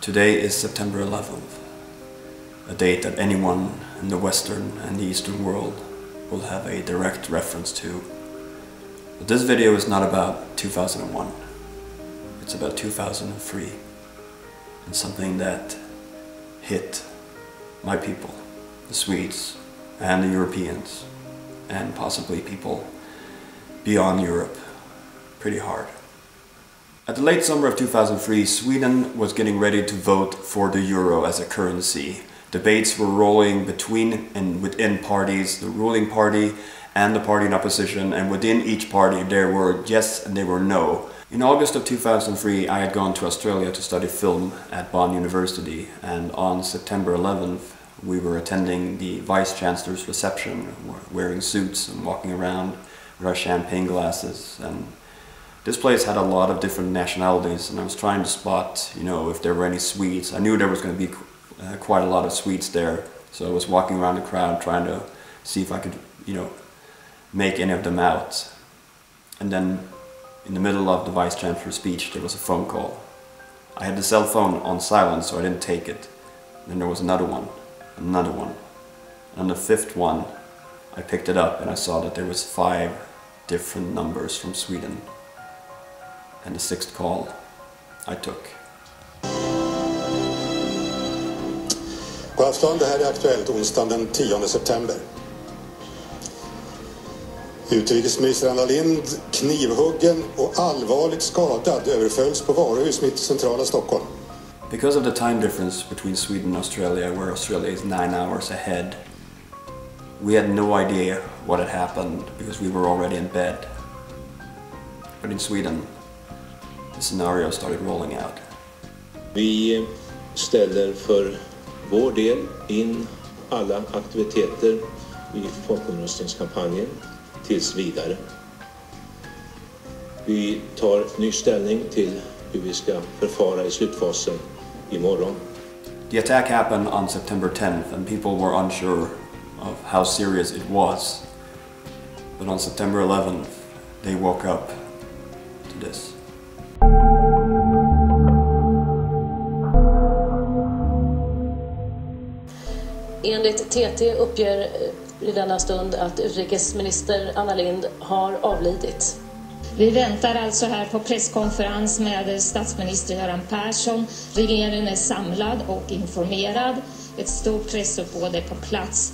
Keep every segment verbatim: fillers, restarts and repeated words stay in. Today is September eleventh, a date that anyone in the Western and the Eastern world will have a direct reference to. But this video is not about two thousand one, it's about two thousand three, and something that hit my people, the Swedes and the Europeans, and possibly people beyond Europe, pretty hard. At the late summer of two thousand three, Sweden was getting ready to vote for the euro as a currency. Debates were rolling between and within parties, the ruling party and the party in opposition, and within each party there were yes and there were no. In August of two thousand three, I had gone to Australia to study film at Bond University, and on September eleventh we were attending the Vice-Chancellor's reception, wearing suits and walking around with our champagne glasses. And this place had a lot of different nationalities, and I was trying to spot, you know, if there were any Swedes. I knew there was going to be uh, quite a lot of Swedes there, so I was walking around the crowd trying to see if I could, you know, make any of them out. And then, in the middle of the Vice Chancellor's speech, there was a phone call. I had the cell phone on silent, so I didn't take it. Then there was another one, another one. And on the fifth one, I picked it up, and I saw that there was five different numbers from Sweden. And the sixth call I took. God afton, det här är aktuellt onsdagen den tionde september. Utrikesminister Anna Lindh, knivhuggen och allvarligt skadad, överfölls på varuhus mitt I centrala Stockholm. Because of the time difference between Sweden and Australia, where Australia is nine hours ahead, we had no idea what had happened because we were already in bed. But in Sweden, the scenario started rolling out. Vi ställer för vår del in alla aktiviteter I folkomröstningskampanjen tills vidare. Vi tar ny ställning till hur vi ska förfara I slutfasen imorgon. The attack happened on September tenth, and people were unsure of how serious it was. But on September eleventh, they woke up to this. Enligt T T uppger I denna stund att utrikesminister Anna Lindh har avlidit. Vi väntar alltså här på presskonferens med statsminister Göran Persson. Regeringen är samlad och informerad. Ett stort pressuppbåd är på plats.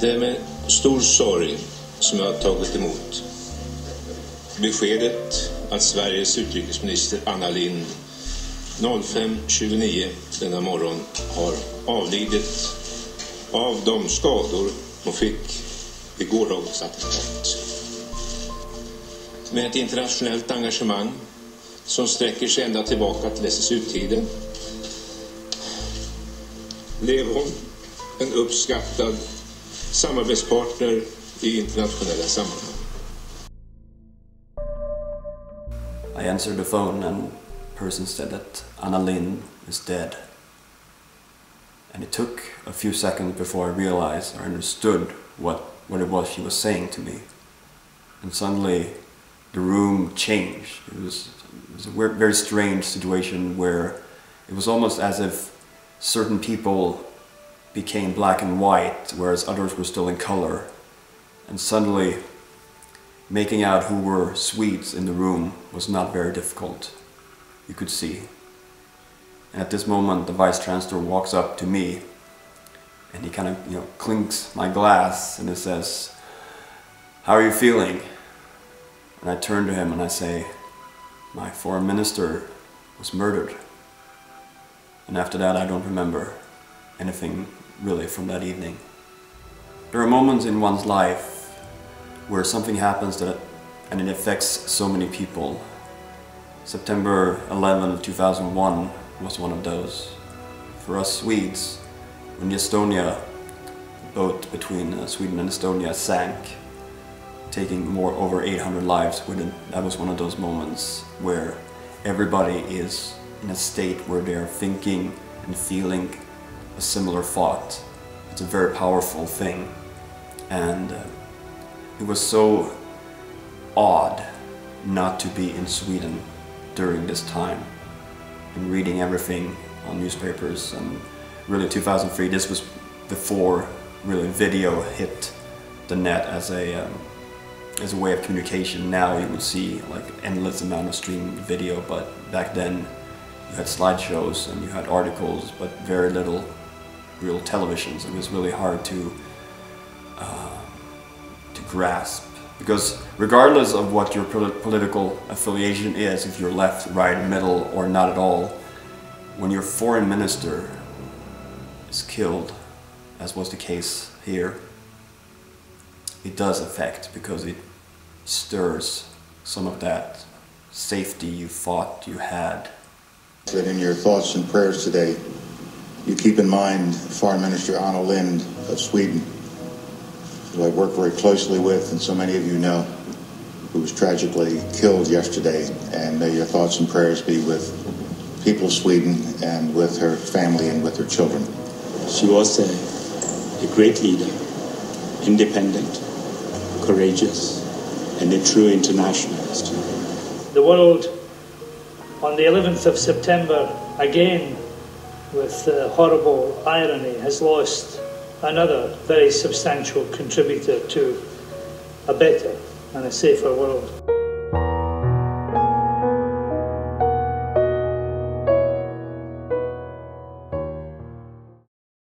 Det är med stor sorg som jag har tagit emot beskedet att Sveriges utrikesminister Anna Lindh klockan fem tjugonio denna morgon har avlidit av de skador hon fick vid gårdagens attentat. Med ett internationellt engagemang som sträcker sig ända tillbaka till S S U-tiden blev hon en uppskattad samarbetspartner I internationella sammanhang. I answered the phone and person said that Anna Lindh is dead. And it took a few seconds before I realized or understood what, what it was she was saying to me. And suddenly the room changed. It was, it was a weird, very strange situation where it was almost as if certain people became black and white, whereas others were still in color. And suddenly making out who were Swedes in the room was not very difficult. You could see. And at this moment, the Vice Chancellor walks up to me, and he kind of, you know, clinks my glass, and he says, "How are you feeling?" And I turn to him and I say, "My foreign minister was murdered." And after that, I don't remember anything really from that evening. There are moments in one's life where something happens that, and it affects so many people. September eleventh, two thousand one was one of those. For us Swedes, when the Estonia, the boat between Sweden and Estonia sank, taking more over eight hundred lives, that was one of those moments where everybody is in a state where they are thinking and feeling a similar thought. It's a very powerful thing. And it was so odd not to be in Sweden during this time. and reading everything on newspapers. And really two thousand three, this was before really video hit the net as a um, as a way of communication. Now you would see like endless amount of streamed video, but back then you had slideshows and you had articles, but very little real television. So it was really hard to uh, to grasp, because regardless of what your political affiliation is, if you're left, right, middle, or not at all, when your foreign minister is killed, as was the case here, it does affect, because it stirs some of that safety you thought you had. That in your thoughts and prayers today, you keep in mind Foreign Minister Anna Lindh of Sweden, who I work very closely with, and so many of you know, who was tragically killed yesterday. And may your thoughts and prayers be with people of Sweden and with her family and with her children. She was a, a great leader, independent, courageous, and a true internationalist. The world on the eleventh of September, again with uh, horrible irony, has lost another very substantial contributor to a better and a safer world.